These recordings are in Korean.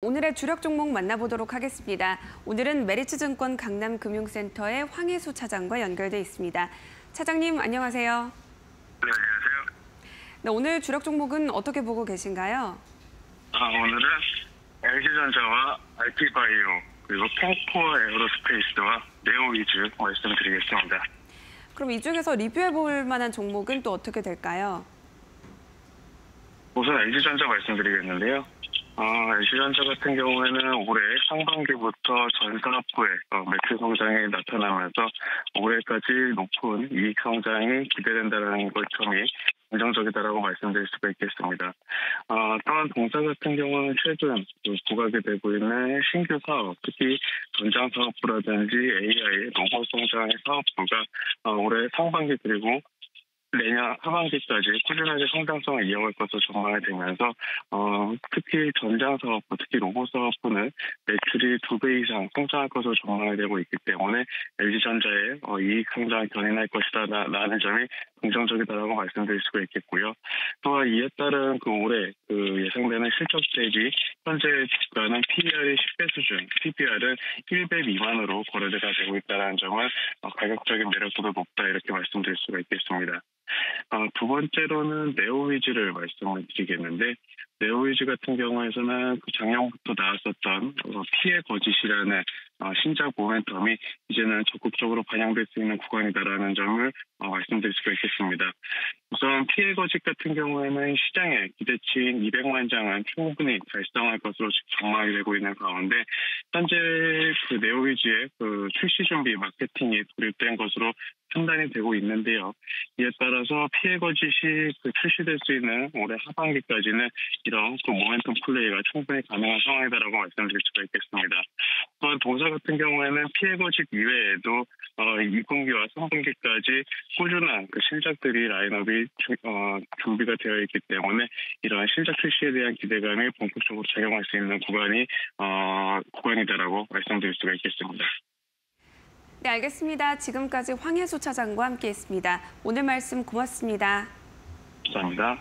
오늘의 주력 종목 만나보도록 하겠습니다. 오늘은 메리츠증권 강남금융센터의 황해수 차장과 연결돼 있습니다. 차장님 안녕하세요. 네, 안녕하세요. 네, 오늘 주력 종목은 어떻게 보고 계신가요? 오늘은 LG전자와 알피바이오 그리고 펑포 에어로스페이스와 네오위즈 말씀드리겠습니다. 그럼 이 중에서 리뷰해볼 만한 종목은 또 어떻게 될까요? 우선 LG전자 말씀드리겠는데요. LG전자 같은 경우에는 올해 상반기부터 전 산업부의 매출 성장이 나타나면서 올해까지 높은 이익 성장이 기대된다는 걸 통해 긍정적이다라고 말씀드릴 수가 있겠습니다. 또한 동사 같은 경우는 최근 부각이 되고 있는 신규 사업, 특히 전장 사업부라든지 AI, 로봇 성장의 사업부가 올해 상반기 그리고 내년 하반기까지 꾸준하게 성장성을 이어갈 것으로 전망이 되면서 특히 전장사업부, 특히 로봇사업부는 매출이 2배 이상 성장할 것으로 전망이 되고 있기 때문에 LG전자의 이익 성장이 견인할 것이다 라는 점이 긍정적이다라고 말씀드릴 수가 있겠고요. 또한 이에 따른 올해 예상되는 실적 대비 현재 주가는 PER이 10배 수준, PBR은 1배 미만으로 거래가 되고 있다는 점은 가격적인 매력도 높다 이렇게 말씀드릴 수가 있겠습니다. 두 번째로는 네오위즈를 말씀을 드리겠는데, 네오위즈 같은 경우에는 작년부터 나왔었던 "P의 거짓이라는 신작 모멘텀이 이제는 적극적으로 반영될 수 있는 구간이다라는 점을 말씀드릴 수가 있겠습니다. 우선 "P의 거짓" 같은 경우에는 시장의 기대치인 200만 장은 충분히 달성할 것으로 전망이 되고 있는 가운데 현재 네오위즈의 출시 준비 마케팅이 돌입된 것으로 판단이 되고 있는데요. 이에 따라서 "P의 거짓이" 출시될 수 있는 올해 하반기까지는 이런 모멘텀 플레이가 충분히 가능한 상황이다라고 말씀드릴 수가 있겠습니다. 또한 동사 같은 경우에는 "P의 거짓" 이외에도 2분기와 3분기까지 꾸준한 신작들이 라인업이 준비가 되어 있기 때문에 이러한 신작 출시에 대한 기대감이 본격적으로 작용할 수 있는 구간이다라고 말씀드릴 수가 있겠습니다. 네, 알겠습니다. 지금까지 황해수 차장과 함께했습니다. 오늘 말씀 고맙습니다. 감사합니다.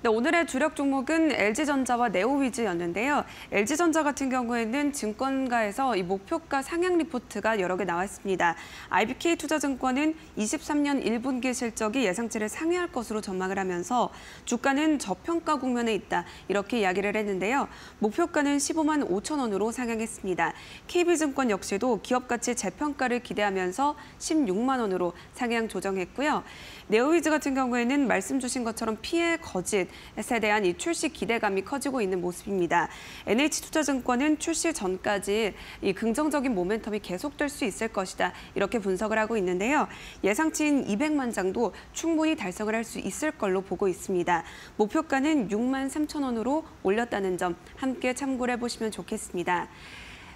네, 오늘의 주력 종목은 LG전자와 네오위즈였는데요. LG전자 같은 경우에는 증권가에서 이 목표가 상향 리포트가 여러 개 나왔습니다. IBK투자증권은 23년 1분기 실적이 예상치를 상회할 것으로 전망을 하면서 주가는 저평가 국면에 있다 이렇게 이야기를 했는데요. 목표가는 15만 5천 원으로 상향했습니다. KB증권 역시도 기업가치 재평가를 기대하면서 16만 원으로 상향 조정했고요. 네오위즈 같은 경우에는 말씀 주신 것처럼 피해 거짓 에 대한 이 출시 기대감이 커지고 있는 모습입니다. NH투자증권은 출시 전까지 이 긍정적인 모멘텀이 계속될 수 있을 것이다 이렇게 분석을 하고 있는데요. 예상치인 200만 장도 충분히 달성을 할 수 있을 걸로 보고 있습니다. 목표가는 6만 3천 원으로 올렸다는 점 함께 참고를 해보시면 좋겠습니다.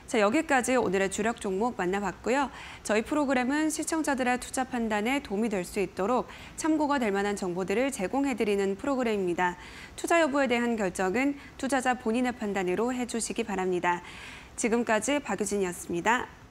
자, 여기까지 오늘의 주력 종목 만나봤고요. 저희 프로그램은 시청자들의 투자 판단에 도움이 될 수 있도록 참고가 될 만한 정보들을 제공해드리는 프로그램입니다. 투자 여부에 대한 결정은 투자자 본인의 판단으로 해주시기 바랍니다. 지금까지 박유진이었습니다.